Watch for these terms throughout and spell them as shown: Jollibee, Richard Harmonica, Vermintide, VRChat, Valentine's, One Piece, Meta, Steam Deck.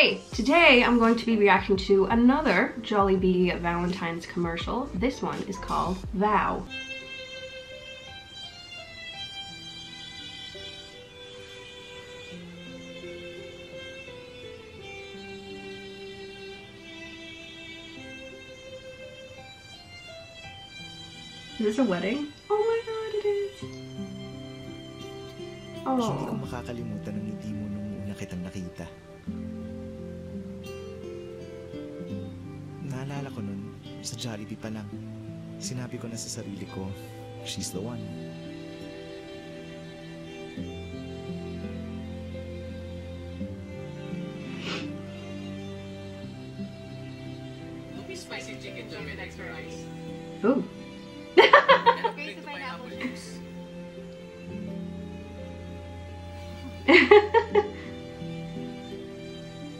Hey, today I'm going to be reacting to another Jollibee Valentine's commercial. This one is called Vow. Is this a wedding? Oh my god, it is. Oh. Hindi ko makakalimutan ang ngiti mo nung una kitang nakita. Naalala ko nun, sa Jollibee pa lang, sinabi ko na sa sarili ko, she's the one. Be spicy chicken jam with extra rice. Ooh.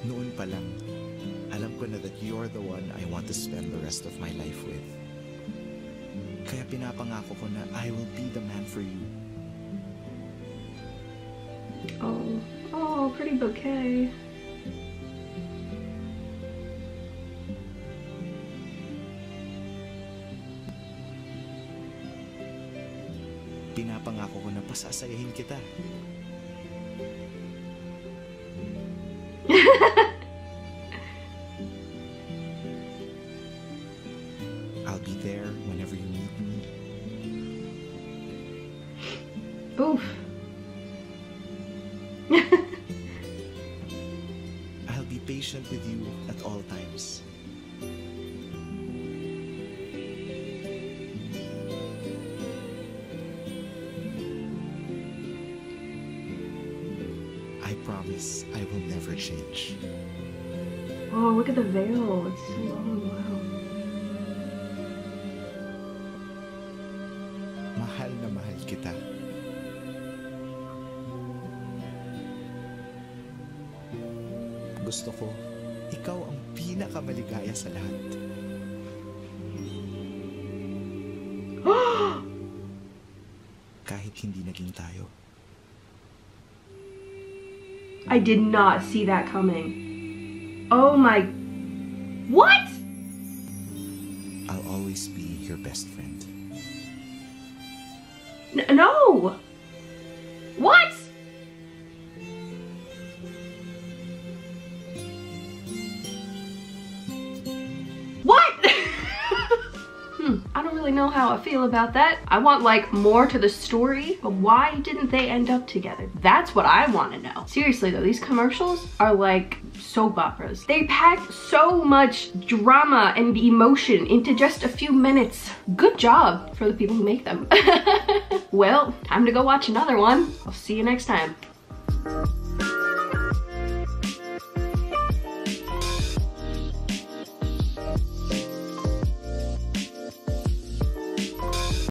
Noon pa lang, alam ko na that you're the one I want to spend the rest of my life with. Kaya pinapangako ko na I will be the man for you. Oh, oh, pretty bouquet. Pinapangako ko na pasasayahin kita. I'll be there whenever you need me. Oof. I'll be patient with you at all times. I promise I will never change. Oh, look at the veil. It's so long. Wow. Mahal na mahal kita. Gusto ko, ikaw ang pinakamaligaya sa lahat. Kahit hindi naging tayo. I did not see that coming. Oh my... What? I'll always be your best friend. No! What? What? I don't really know how I feel about that. I want like more to the story, but why didn't they end up together? That's what I want to know. Seriously though, these commercials are like soap operas. They pack so much drama and emotion into just a few minutes. Good job for the people who make them. Well, time to go watch another one. I'll see you next time.